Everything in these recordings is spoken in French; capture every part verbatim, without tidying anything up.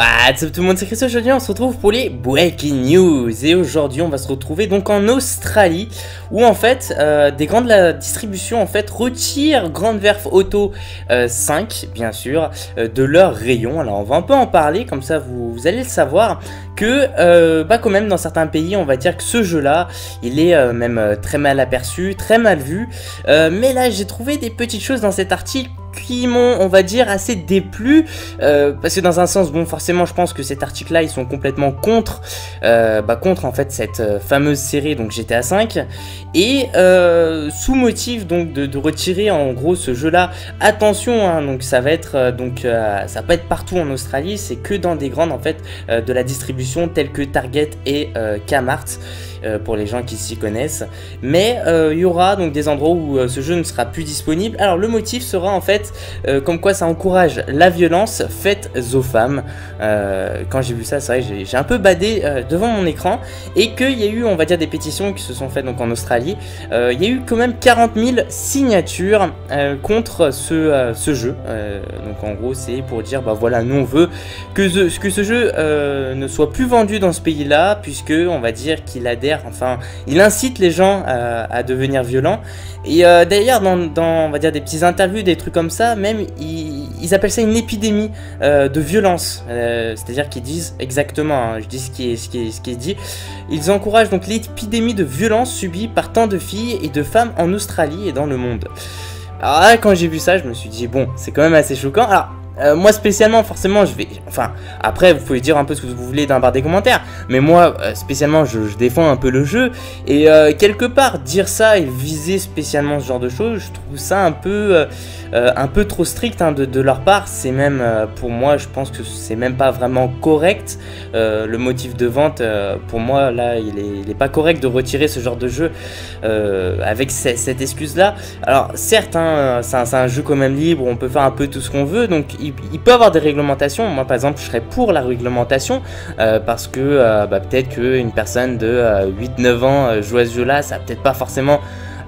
What's up tout le monde, c'est Christophe. Aujourd'hui on se retrouve pour les Breaking News. Et aujourd'hui on va se retrouver donc en Australie, où en fait euh, des grandes la distribution en fait retire Grande Verf Auto euh, cinq bien sûr euh, de leur rayon. Alors on va un peu en parler, comme ça vous, vous allez le savoir que euh, bah quand même dans certains pays on va dire que ce jeu là il est euh, même euh, très mal aperçu, très mal vu. euh, Mais là j'ai trouvé des petites choses dans cet article qui m'ont, on va dire, assez déplu, euh, parce que dans un sens, bon, forcément, je pense que cet article-là, ils sont complètement contre, euh, bah, contre, en fait, cette euh, fameuse série, donc GTA cinq, et euh, sous motif, donc, de, de retirer, en gros, ce jeu-là. Attention, hein, donc, ça va être, euh, donc, euh, ça va pas être partout en Australie, c'est que dans des grandes, en fait, euh, de la distribution, telles que Target et euh, Kmart, euh, pour les gens qui s'y connaissent, mais euh, il y aura, donc, des endroits où euh, ce jeu ne sera plus disponible. Alors, le motif sera, en fait, Euh, comme quoi ça encourage la violence faite aux femmes. Euh, quand j'ai vu ça, c'est vrai, j'ai un peu badé euh, devant mon écran, et qu'il y a eu, on va dire, des pétitions qui se sont faites donc en Australie. Euh, il y a eu quand même quarante mille signatures euh, contre ce, euh, ce jeu. Euh, donc en gros, c'est pour dire, bah voilà, nous on veut que ce, que ce jeu euh, ne soit plus vendu dans ce pays-là, puisque on va dire qu'il adhère, enfin, il incite les gens euh, à devenir violents. Et euh, d'ailleurs, dans, dans, on va dire, des petites interviews, des trucs comme ça, même ils, ils appellent ça une épidémie euh, de violence, euh, c'est-à-dire qu'ils disent exactement, hein, je dis ce qui est, ce qui est, ce qui est dit, ils encouragent donc l'épidémie de violence subie par tant de filles et de femmes en Australie et dans le monde. Alors là, quand j'ai vu ça, je me suis dit bon, c'est quand même assez choquant. Alors Euh, moi spécialement, forcément, je vais, enfin, après vous pouvez dire un peu ce que vous voulez dans la barre des commentaires, mais moi euh, spécialement je, je défends un peu le jeu, et euh, quelque part dire ça et viser spécialement ce genre de choses, je trouve ça un peu euh, un peu trop strict, hein, de, de leur part. C'est même euh, pour moi, je pense que c'est même pas vraiment correct. euh, le motif de vente, euh, pour moi là il est, il est pas correct de retirer ce genre de jeu euh, avec cette excuse là. Alors certes, hein, c'est un, un jeu quand même libre, on peut faire un peu tout ce qu'on veut, donc il Il peut avoir des réglementations. Moi par exemple je serais pour la réglementation, euh, parce que euh, bah, peut-être qu'une personne de euh, huit neuf ans euh, joue à ce jeu là, ça va peut-être pas forcément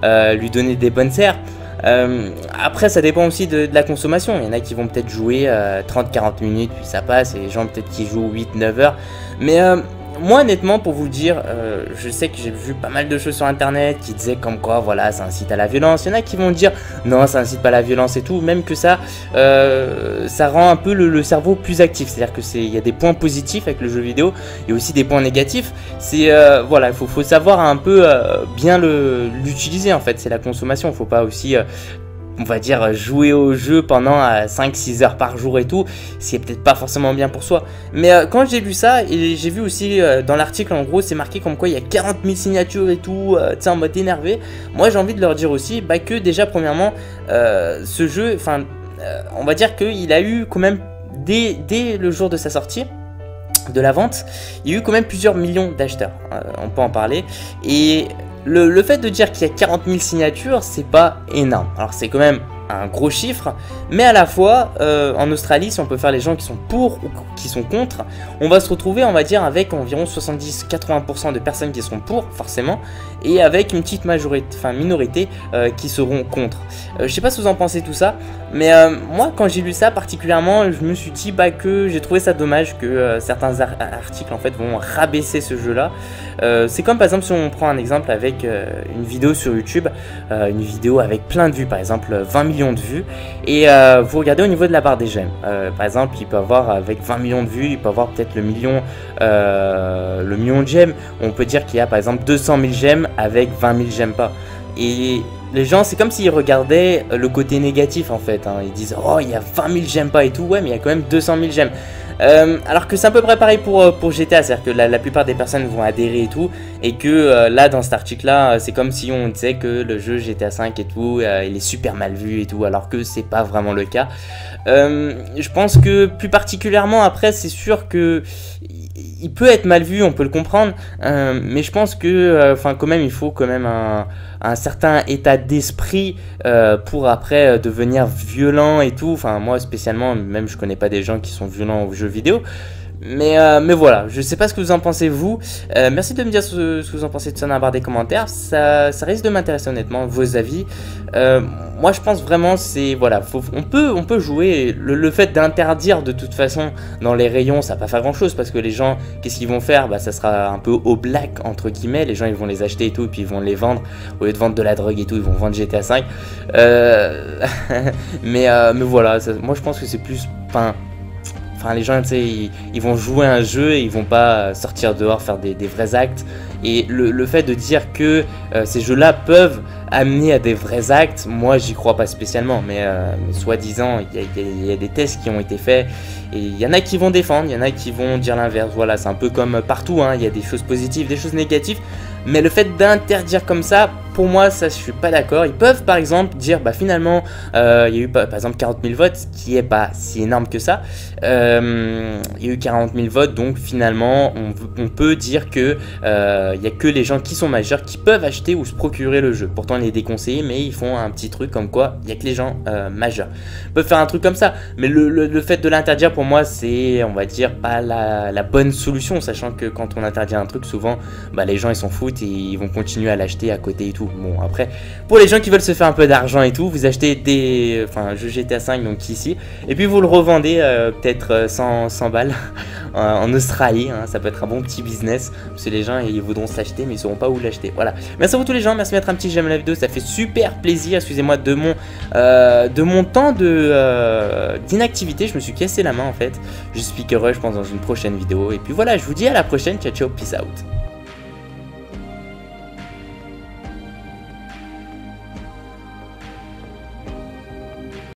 euh, lui donner des bonnes serres. Euh, après ça dépend aussi de, de la consommation. Il y en a qui vont peut-être jouer euh, trente quarante minutes puis ça passe, et les gens peut-être qui jouent huit neuf heures. Mais euh, moi honnêtement, pour vous le dire, euh, je sais que j'ai vu pas mal de choses sur internet qui disaient comme quoi voilà, ça incite à la violence. Il y en a qui vont dire non, ça incite pas à la violence et tout, même que ça euh, ça rend un peu le, le cerveau plus actif. C'est-à-dire que c'est, il y a des points positifs avec le jeu vidéo, et aussi des points négatifs. C'est euh, voilà, il faut, faut savoir un peu euh, bien le l'utiliser en fait. C'est la consommation, faut pas aussi euh, on va dire jouer au jeu pendant cinq six heures par jour et tout, c'est peut-être pas forcément bien pour soi. Mais euh, quand j'ai vu ça, et j'ai vu aussi euh, dans l'article, en gros c'est marqué comme quoi il y a quarante mille signatures et tout, euh, tu sais, en mode énervé. Moi j'ai envie de leur dire aussi bah, que déjà premièrement euh, ce jeu, enfin euh, on va dire qu'il a eu quand même dès, dès le jour de sa sortie, de la vente, il y a eu quand même plusieurs millions d'acheteurs, euh, on peut en parler. Et Le, le fait de dire qu'il y a quarante mille signatures, c'est pas énorme. Alors c'est quand même un gros chiffre, mais à la fois euh, en Australie, si on peut faire les gens qui sont pour ou qui sont contre, on va se retrouver, on va dire, avec environ soixante-dix quatre-vingts pour cent de personnes qui seront pour forcément, et avec une petite majorité, enfin minorité euh, qui seront contre. Euh, je sais pas si vous en pensez tout ça, mais euh, moi quand j'ai lu ça particulièrement, je me suis dit bah que j'ai trouvé ça dommage que euh, certains ar articles en fait vont rabaisser ce jeu là. Euh, c'est comme par exemple si on prend un exemple avec euh, une vidéo sur YouTube, euh, une vidéo avec plein de vues, par exemple vingt millions de vues, et euh, vous regardez au niveau de la barre des j'aime, euh, par exemple il peut avoir avec vingt millions de vues, il peut avoir peut-être le million euh, le million de j'aime. On peut dire qu'il y a par exemple deux cent mille j'aime avec vingt mille j'aime pas, et les gens, c'est comme s'ils regardaient le côté négatif en fait, hein. Ils disent oh, il y a vingt mille j'aime pas et tout, ouais mais il y a quand même deux cent mille j'aime. Euh, alors que c'est à peu près pareil pour, pour G T A, c'est-à-dire que la, la plupart des personnes vont adhérer et tout, et que euh, là dans cet article-là, c'est comme si on disait que le jeu GTA cinq et tout, euh, il est super mal vu et tout, alors que c'est pas vraiment le cas. Euh, je pense que plus particulièrement après, c'est sûr que il peut être mal vu, on peut le comprendre, euh, mais je pense que, enfin, euh, quand même, il faut quand même un, un certain état d'esprit euh, pour après euh, devenir violent et tout. Enfin, moi spécialement, même je connais pas des gens qui sont violents au jeu vidéo, Mais, euh, mais voilà, je sais pas ce que vous en pensez vous. Euh, merci de me dire ce, ce que vous en pensez de ça dans la barre des commentaires. Ça, ça risque de m'intéresser honnêtement, vos avis. Euh, moi je pense vraiment c'est voilà, faut, on peut on peut jouer. Le, le fait d'interdire de toute façon dans les rayons, ça va pas faire grand chose parce que les gens, qu'est-ce qu'ils vont faire? Bah ça sera un peu au black entre guillemets. Les gens ils vont les acheter et tout, et puis ils vont les vendre au lieu de vendre de la drogue et tout, ils vont vendre G T A cinq. Euh... mais euh, mais voilà, ça, moi je pense que c'est plus pain. Enfin, les gens, tu sais, ils, ils vont jouer à un jeu et ils vont pas sortir dehors faire des, des vrais actes. Et le, le fait de dire que euh, ces jeux-là peuvent amener à des vrais actes, moi, j'y crois pas spécialement. Mais euh, soi-disant, il y, y, y a des tests qui ont été faits. Et il y en a qui vont défendre, il y en a qui vont dire l'inverse. Voilà, c'est un peu comme partout, il hein, y a des choses positives, des choses négatives. Mais le fait d'interdire comme ça, pour moi, ça, je suis pas d'accord. Ils peuvent, par exemple, dire, bah finalement, il euh, y a eu, par exemple, quarante mille votes, ce qui est pas si énorme que ça. Il euh, y a eu quarante mille votes, donc finalement, on, on peut dire que il euh, y a que les gens qui sont majeurs qui peuvent acheter ou se procurer le jeu. Pourtant, il est déconseillé, mais ils font un petit truc comme quoi il y a que les gens euh, majeurs. Ils peuvent faire un truc comme ça. Mais le, le, le fait de l'interdire, pour moi, c'est, on va dire, pas la, la bonne solution, sachant que quand on interdit un truc, souvent, bah, les gens, ils s'en foutent. Et ils vont continuer à l'acheter à côté et tout. Bon, après, pour les gens qui veulent se faire un peu d'argent et tout, vous achetez des, enfin, un jeu G T A cinq donc ici, et puis vous le revendez euh, peut-être cent, cent balles en Australie, hein. Ça peut être un bon petit business parce que les gens ils voudront s'acheter mais ils sauront pas où l'acheter. Voilà. Merci à vous tous les gens, merci de mettre un petit j'aime la vidéo, ça fait super plaisir. Excusez-moi de mon euh, de mon temps de euh, d'inactivité, je me suis cassé la main en fait. Je suis heureux, je pense dans une prochaine vidéo. Et puis voilà, je vous dis à la prochaine, ciao ciao, peace out.